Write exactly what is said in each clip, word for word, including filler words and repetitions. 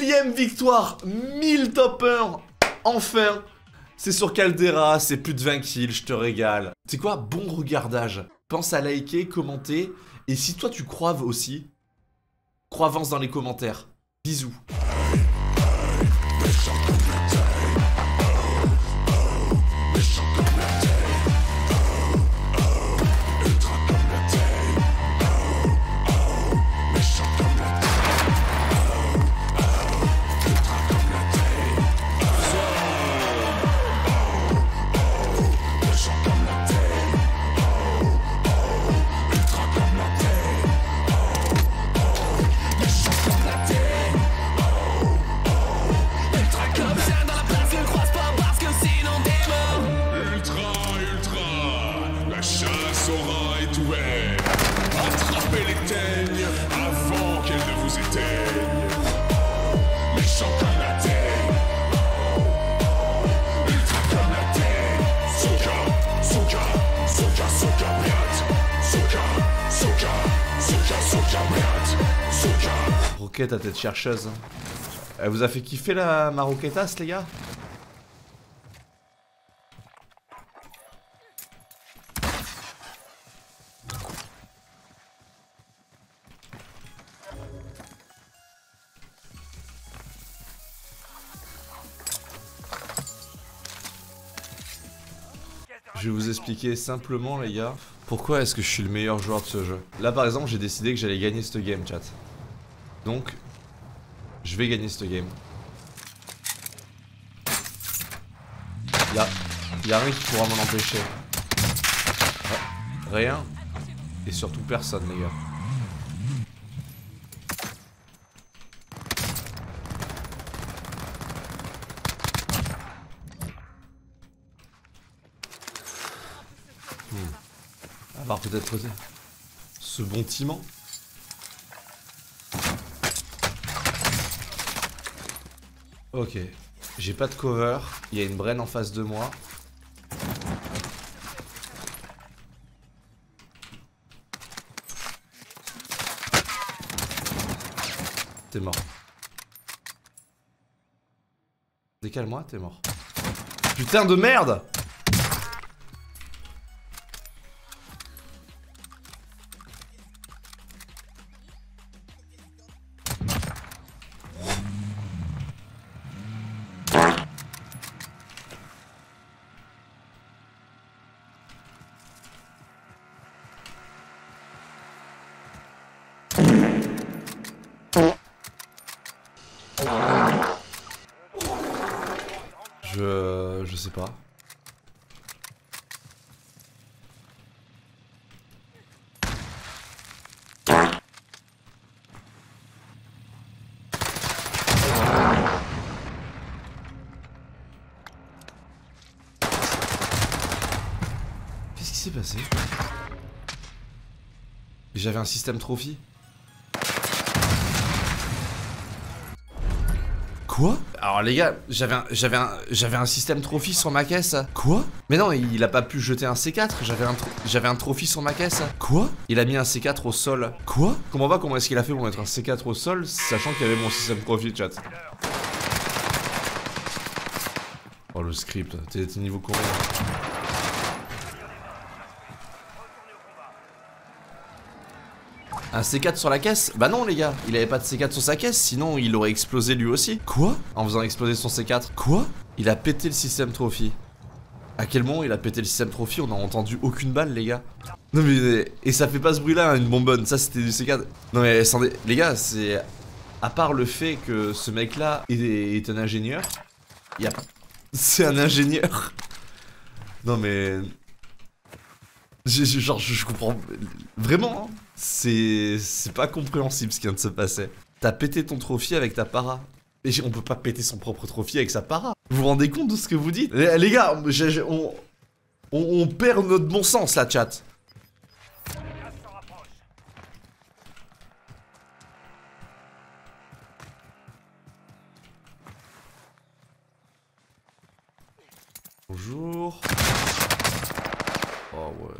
Millième victoire, mille toppers, enfin. C'est sur Caldera, c'est plus de vingt kills, je te régale. C'est quoi, bon regardage. Pense à liker, commenter. Et si toi tu croives aussi, croivance dans les commentaires. Bisous. Attrapez les teignes avant qu'elles ne vous éteignent. Méchant comme la teigne, ultra comme la teigne. Sokad, Sokad, Sokad, Sokad, Briat. Sokad, Sokad, Sokad, Sokad, Briat. Sokad. Roquette à tête chercheuse. Elle vous a fait kiffer la ma roquettasse, les gars? Je vais vous expliquer simplement, les gars, pourquoi est-ce que je suis le meilleur joueur de ce jeu. Là, par exemple, j'ai décidé que j'allais gagner cette game, chat. Donc, je vais gagner cette game. Y'a, y'a rien qui pourra m'en empêcher. Rien. Et surtout personne, les gars. À part peut-être ce bontiment. Ok, j'ai pas de cover. Il y a une brenne en face de moi. T'es mort. Décale-moi, t'es mort. Putain de merde! Je... je sais pas. Qu'est-ce qui s'est passé? J'avais un système Trophy. Quoi? Alors les gars, j'avais un, j'avais un, j'avais un système Trophy sur ma caisse. Quoi? Mais non, il a pas pu jeter un C quatre, j'avais un, j'avais un Trophy sur ma caisse. Quoi? Il a mis un C quatre au sol. Quoi? Comment va, comment est-ce qu'il a fait pour mettre un C quatre au sol, sachant qu'il y avait mon système Trophy, chat? Oh le script, t'es niveau combien? Un C quatre sur la caisse? Bah non les gars, il avait pas de C quatre sur sa caisse, sinon il aurait explosé lui aussi. Quoi? En faisant exploser son C quatre. Quoi? Il a pété le système Trophy. À quel moment il a pété le système Trophy? On n'a entendu aucune balle, les gars. Non mais... et ça fait pas ce bruit là, hein, une bonbonne, ça c'était du C quatre. Non mais sans dé... les gars, c'est... à part le fait que ce mec là est, est un ingénieur... Il y a... c'est un ingénieur. Non mais... genre je comprends... vraiment hein. C'est... c'est pas compréhensible ce qui vient de se passer. T'as pété ton Trophy avec ta para. Et on peut pas péter son propre Trophy avec sa para. Vous vous rendez compte de ce que vous dites? Les, les gars, j'ai, j'ai, on, on... on perd notre bon sens là, chat. Bonjour. Oh ouais.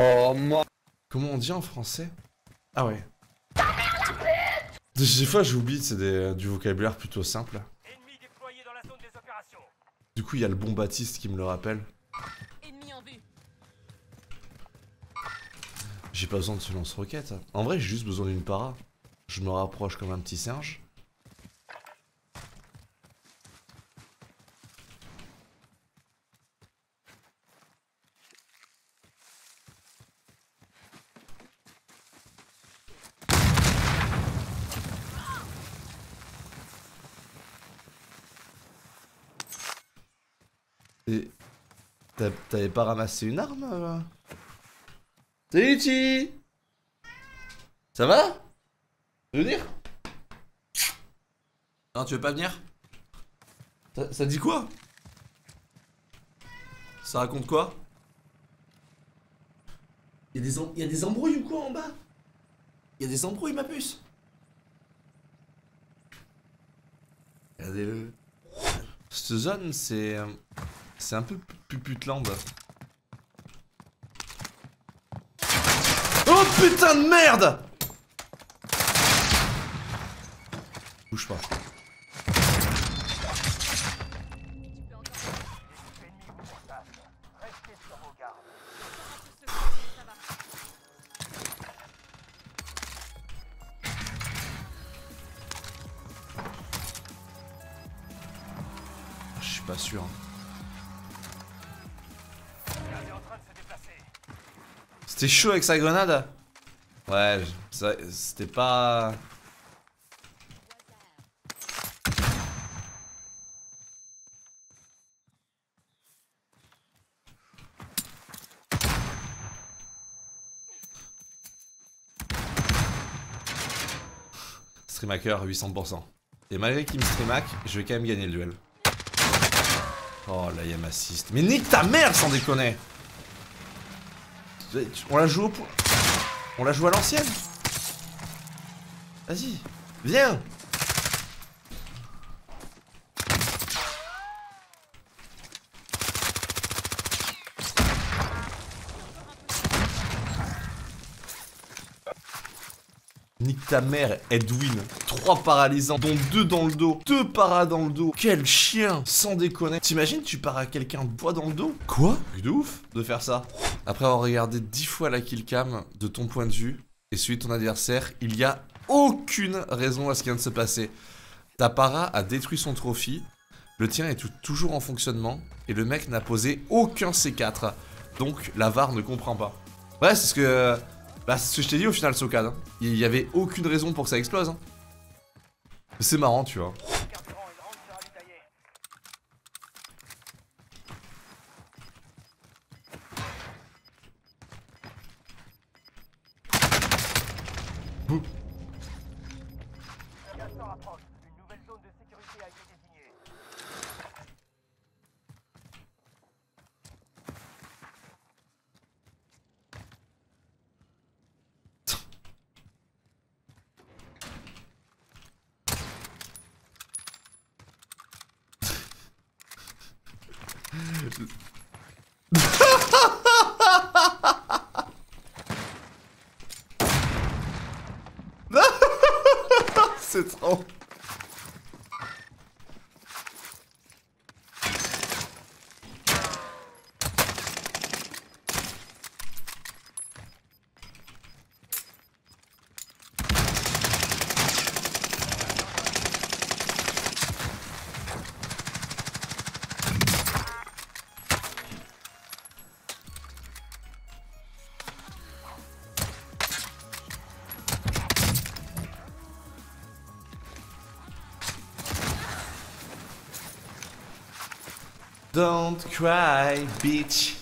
Oh, moi. Comment on dit en français? Ah ouais. Des fois, j'oublie, c'est des, du vocabulaire plutôt simple. Du coup, il y a le bon Baptiste qui me le rappelle. J'ai pas besoin de ce lance-roquette. En vrai, j'ai juste besoin d'une para. Je me rapproche comme un petit singe. Et t'avais pas ramassé une arme euh... Salut Ti. Ça va? Tu veux venir? Non, tu veux pas venir? Ça, ça dit quoi? Ça raconte quoi? Y'a des, en... des embrouilles ou quoi en bas? Y'a des embrouilles ma puce. Regardez-le. Cette zone c'est... C'est un peu puputland. Oh putain de merde! Bouge pas. Je suis pas sûr. Hein. C'était chaud avec sa grenade. Ouais, c'était pas... Streamhacker huit cents pour cent. Et malgré qu'il me streamhack, je vais quand même gagner le duel. Oh là, il m'assiste. Mais nique ta merde sans déconner. On la joue au point. On la joue à l'ancienne. Vas-y, viens. Nique ta mère, Edwin. Trois paralysants, dont deux dans le dos. Deux paras dans le dos. Quel chien, sans déconner. T'imagines, tu paras quelqu'un de bois dans le dos? Quoi? C'est de ouf de faire ça. Après avoir regardé dix fois la killcam de ton point de vue et celui de ton adversaire, il n'y a aucune raison à ce qui vient de se passer. Ta para a détruit son trophy, le tien est tout, toujours en fonctionnement et le mec n'a posé aucun C quatre. Donc la V A R ne comprend pas. Ouais, c'est ce que, bah, c'est ce que je t'ai dit au final, Sokad. Hein. Il n'y avait aucune raison pour que ça explose. Hein. C'est marrant, tu vois. C'est trop. Don't cry, bitch.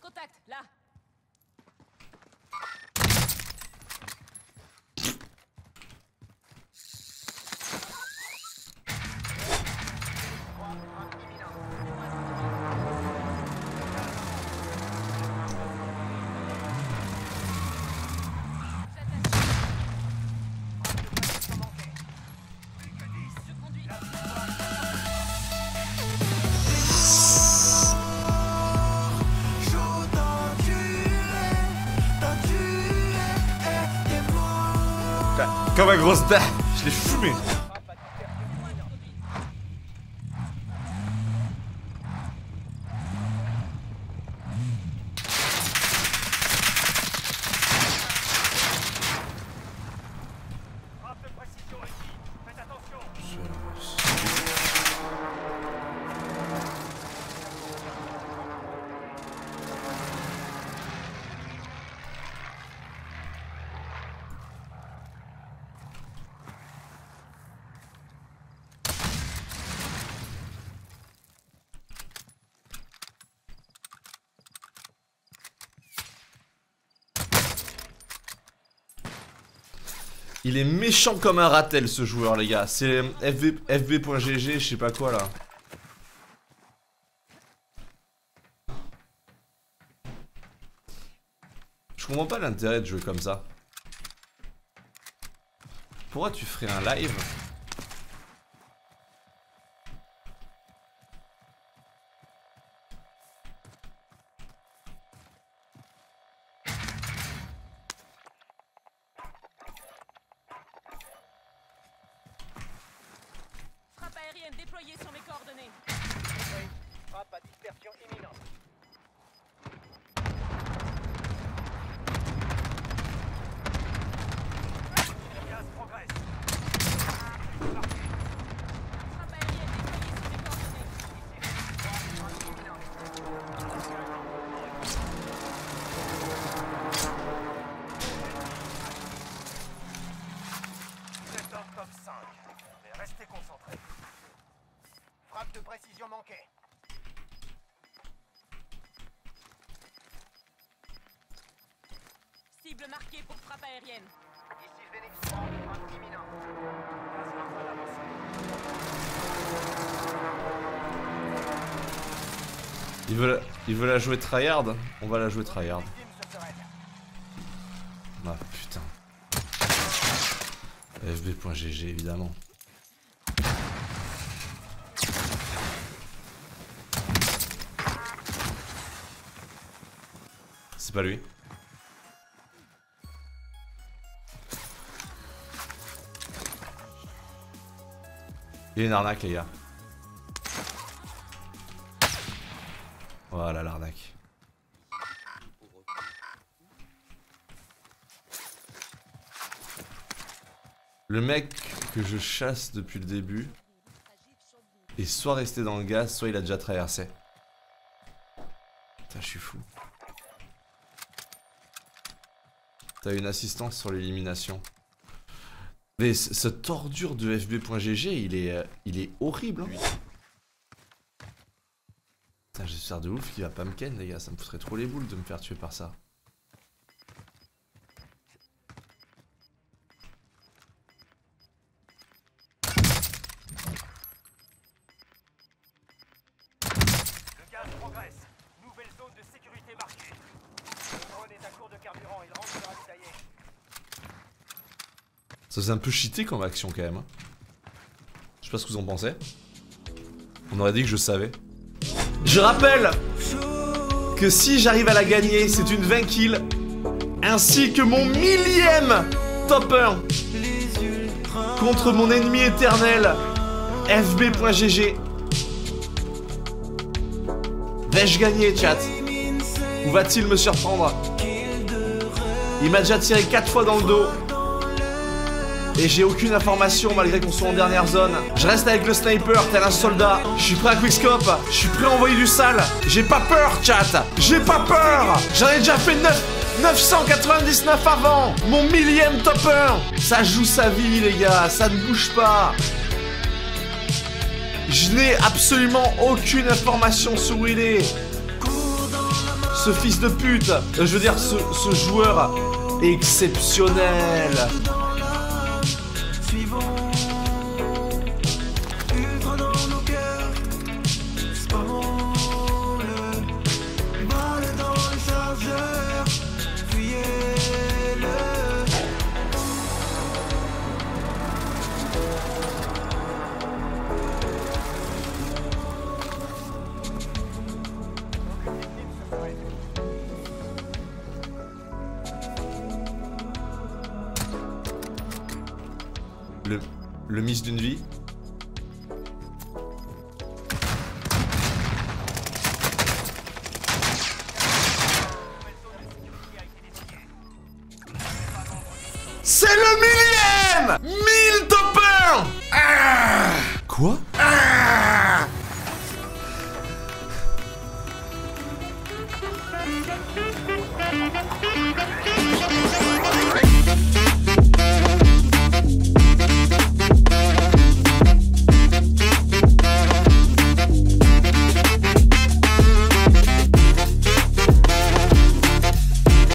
Contact, là. comme un gros staff. Je l'ai fumé. Il est méchant comme un ratel ce joueur les gars. C'est F B point G G, je sais pas quoi là. Je comprends pas l'intérêt de jouer comme ça. Pourquoi tu ferais un live ? Marqué pour frappe aérienne. Ici Vénix, frappe imminente. Il veut la, il veut la jouer tryhard. On va la jouer tryhard. Ah putain. F B point G G évidemment. C'est pas lui. Il y a une arnaque les gars. Voilà l'arnaque. Le mec que je chasse depuis le début est soit resté dans le gaz, soit il a déjà traversé. Putain je suis fou. T'as une assistance sur l'élimination. Mais cette tordure de F B point G G, il est, il est horrible. Hein. Putain, j'espère de ouf qu'il va pas me ken, les gars. Ça me foutrait trop les boules de me faire tuer par ça. Ça faisait un peu cheaté comme action quand même. Je sais pas ce que vous en pensez. On aurait dit que je savais. Je rappelle que si j'arrive à la gagner, c'est une vingt kills. Ainsi que mon millième top un contre mon ennemi éternel, F B point G G. Vais-je gagner, chat? Ou va-t-il me surprendre? Il m'a déjà tiré quatre fois dans le dos. Et j'ai aucune information malgré qu'on soit en dernière zone. Je reste avec le sniper tel un soldat. Je suis prêt à quickscope. Je suis prêt à envoyer du sale. J'ai pas peur chat. J'ai pas peur. J'en ai déjà fait neuf cent quatre-vingt-dix-neuf avant. Mon millième topper. Ça joue sa vie les gars. Ça ne bouge pas. Je n'ai absolument aucune information sur où il est. Ce fils de pute. Euh, je veux dire ce, ce joueur exceptionnel. Le miss d'une vie. C'est le millième! mille top un! Ah Quoi? Ah